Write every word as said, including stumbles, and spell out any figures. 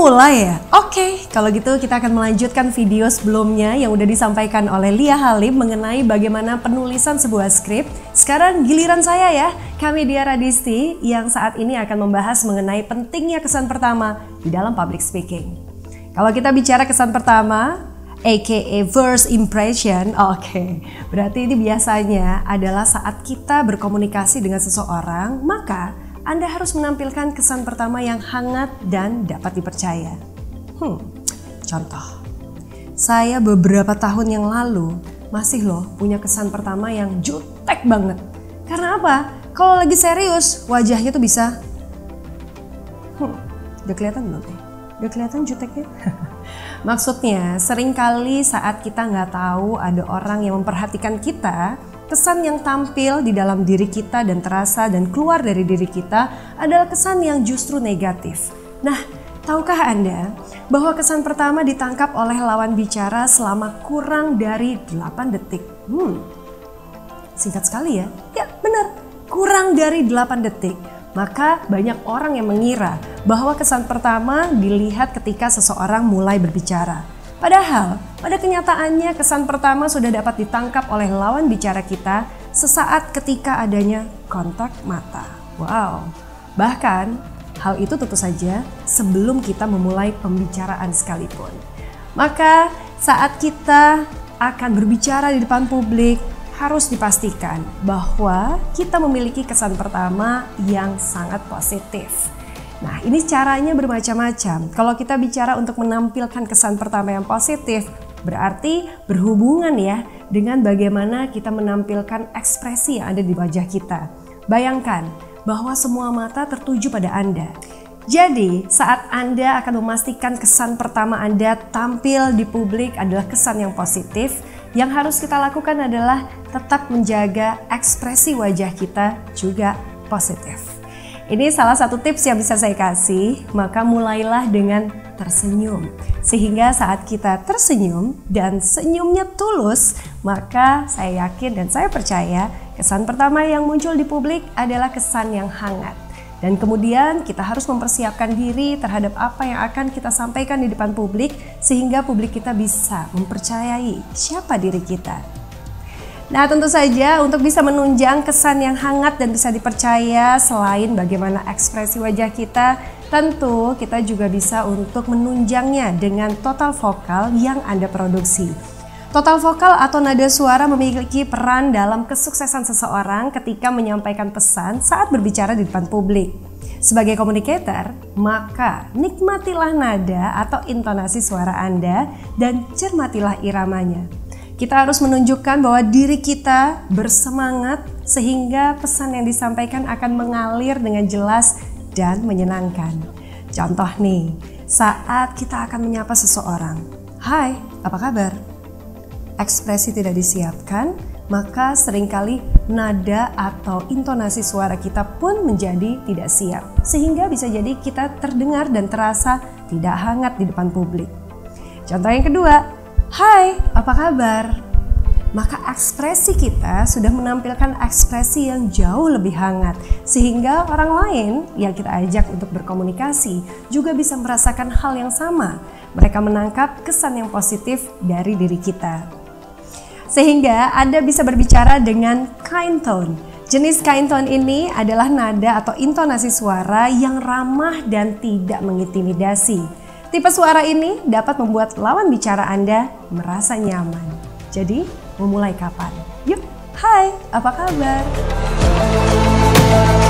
mulai ya? Oke, okay, kalau gitu kita akan melanjutkan video sebelumnya yang udah disampaikan oleh Lia Halim mengenai bagaimana penulisan sebuah skrip. Sekarang giliran saya ya, Kamidia Radisti, yang saat ini akan membahas mengenai pentingnya kesan pertama di dalam public speaking. Kalau kita bicara kesan pertama, A K A first impression, oke, okay. Berarti ini biasanya adalah saat kita berkomunikasi dengan seseorang, maka Anda harus menampilkan kesan pertama yang hangat dan dapat dipercaya. Hmm, contoh, saya beberapa tahun yang lalu masih loh punya kesan pertama yang jutek banget. Karena apa? Kalau lagi serius, wajahnya tuh bisa, hmm, udah kelihatan belum? Udah kelihatan juteknya? Maksudnya, seringkali saat kita nggak tahu ada orang yang memperhatikan kita, kesan yang tampil di dalam diri kita dan terasa dan keluar dari diri kita adalah kesan yang justru negatif. Nah, tahukah Anda bahwa kesan pertama ditangkap oleh lawan bicara selama kurang dari delapan detik? Hmm, singkat sekali ya? Ya, benar, kurang dari delapan detik. Maka banyak orang yang mengira bahwa kesan pertama dilihat ketika seseorang mulai berbicara. Padahal pada kenyataannya kesan pertama sudah dapat ditangkap oleh lawan bicara kita sesaat ketika adanya kontak mata. Wow, bahkan hal itu tentu saja sebelum kita memulai pembicaraan sekalipun. Maka saat kita akan berbicara di depan publik, harus dipastikan bahwa kita memiliki kesan pertama yang sangat positif. Nah, ini caranya bermacam-macam. Kalau kita bicara untuk menampilkan kesan pertama yang positif, berarti berhubungan ya dengan bagaimana kita menampilkan ekspresi yang ada di wajah kita. Bayangkan bahwa semua mata tertuju pada Anda. Jadi, saat Anda akan memastikan kesan pertama Anda tampil di publik adalah kesan yang positif, yang harus kita lakukan adalah tetap menjaga ekspresi wajah kita juga positif. Ini salah satu tips yang bisa saya kasih, maka mulailah dengan tersenyum. Sehingga saat kita tersenyum dan senyumnya tulus, maka saya yakin dan saya percaya kesan pertama yang muncul di publik adalah kesan yang hangat. Dan kemudian kita harus mempersiapkan diri terhadap apa yang akan kita sampaikan di depan publik sehingga publik kita bisa mempercayai siapa diri kita. Nah, tentu saja untuk bisa menunjang kesan yang hangat dan bisa dipercaya, selain bagaimana ekspresi wajah kita, tentu kita juga bisa untuk menunjangnya dengan total vokal yang Anda produksi. Total vokal atau nada suara memiliki peran dalam kesuksesan seseorang ketika menyampaikan pesan saat berbicara di depan publik. Sebagai communicator, maka nikmatilah nada atau intonasi suara Anda dan cermatilah iramanya. Kita harus menunjukkan bahwa diri kita bersemangat sehingga pesan yang disampaikan akan mengalir dengan jelas dan menyenangkan. Contoh nih, saat kita akan menyapa seseorang, "Hai, apa kabar?" Ekspresi tidak disiapkan, maka seringkali nada atau intonasi suara kita pun menjadi tidak siap. Sehingga bisa jadi kita terdengar dan terasa tidak hangat di depan publik. Contoh yang kedua, "Hai, apa kabar?" Maka ekspresi kita sudah menampilkan ekspresi yang jauh lebih hangat. Sehingga orang lain yang kita ajak untuk berkomunikasi juga bisa merasakan hal yang sama. Mereka menangkap kesan yang positif dari diri kita. Sehingga Anda bisa berbicara dengan kind tone. Jenis kind tone ini adalah nada atau intonasi suara yang ramah dan tidak mengintimidasi. Tipe suara ini dapat membuat lawan bicara Anda merasa nyaman. Jadi, memulai kapan? Yuk, hai, apa kabar?